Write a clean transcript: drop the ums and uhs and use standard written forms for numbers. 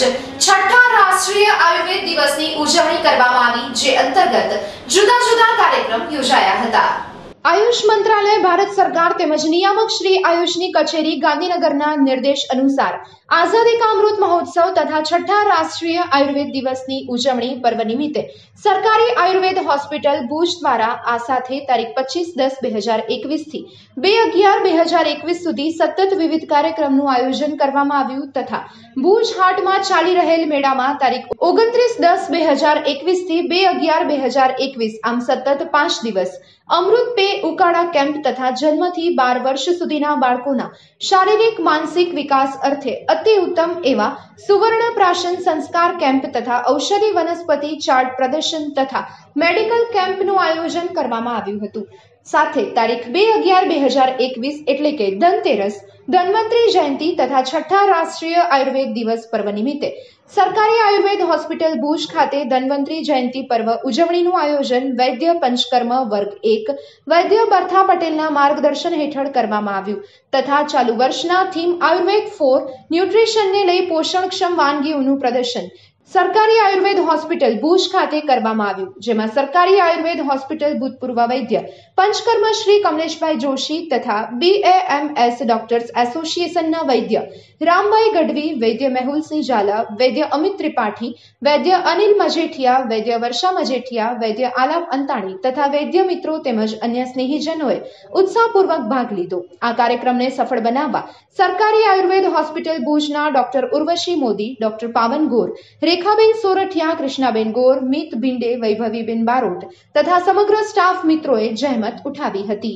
તેમજ છઠ્ઠા રાષ્ટ્રીય આયુર્વેદ દિવસની ઉજવણી કરવામાં આવી, જે અંતર્ગત જુદા જુદા કાર્યક્રમ યોજાયા હતા। आयुष मंत्रालय भारत सरकार तेमज नियामक श्री आयुषनी कचेरी गांधीनगरना निर्देश अनुसार आजादी का अमृत महोत्सव तथा छठ्ठा राष्ट्रीय आयुर्वेद दिवसनी उजवणी पर्व निमित्ते सरकारी आयुर्वेद हॉस्पिटल भुज द्वारा आ साथे तारीख 25-10-2021 थी 2-11-2021 सुधी सतत विविध कार्यक्रमनुं आयोजन करवामां आव्युं तथा भुज हाटमां चाली रहेल मेळामां तारीख 29-10-2021 थी 2-11-2021 आम सतत 5 दिवस अमृत पे उकाड़ा कैम्प तथा जन्म थी 12 वर्ष सुधीना बाळकोना शारीरिक मानसिक विकास अर्थे अति उत्तम एवा सुवर्ण प्राशन संस्कार कैम्प तथा औषधि वनस्पति चार्ट प्रदर्शन तथा मेडिकल कैम्पनु आयोजन करवामां आव्युं हतुं। साथे तारीख 2-11-2021 एटले के धनतेरस धनवंतरी जयंती तथा छठ्ठा राष्ट्रीय आयुर्वेद दिवस पर्व निमित्ते सरकारी आयुर्वेद हॉस्पिटल भुज खाते धनवंतरी जयंती पर्व उजवणीનું आयोजन वैद्य पंचकर्म वर्ग 1 वैद्य बर्था पटेलના मार्गदर्शन હેઠળ કરવામાં આવ્યું તથા ચાલુ વર્ષના થીમ આયુર્વેદ 4 ન્યુટ્રિશનને લઈ પોષણક્ષમ વાનગીઓનું પ્રદર્શન सरकारी आयुर्वेद हॉस्पिटल भुज खाते करवामां आव्युं, जेमां सरकारी आयुर्वेद हॉस्पिटल भूतपूर्व वैद्य पंचकर्म श्री कमलेशभाई जोशी तथा बीएएमएस डॉक्टर्स एसोसिएशनना वैद्य राम भाई गढ़वी, वैद्य मेहूल सिंह झाला, वैद्य अमित त्रिपाठी, वैद्य अनिल मजेठिया, वैद्य वर्षा मजेठिया, वैद्य आलाप अंताणी तथा वैद्य मित्रों तेमज अन्य स्नेहीजनोए उत्साहपूर्वक भाग लीधो। आ कार्यक्रमने सफल बनाववा सरकारी आयुर्वेद हॉस्पिटल भुजना डॉक्टर उर्वशी मोदी, डॉक्टर पवन गोर, रेखाबेन सोरठिया, कृष्णाबेन गोर, मीत भिंडे, वैभवीबेन बारोट तथा समग्र स्टाफ मित्रों जहमत उठावी हती।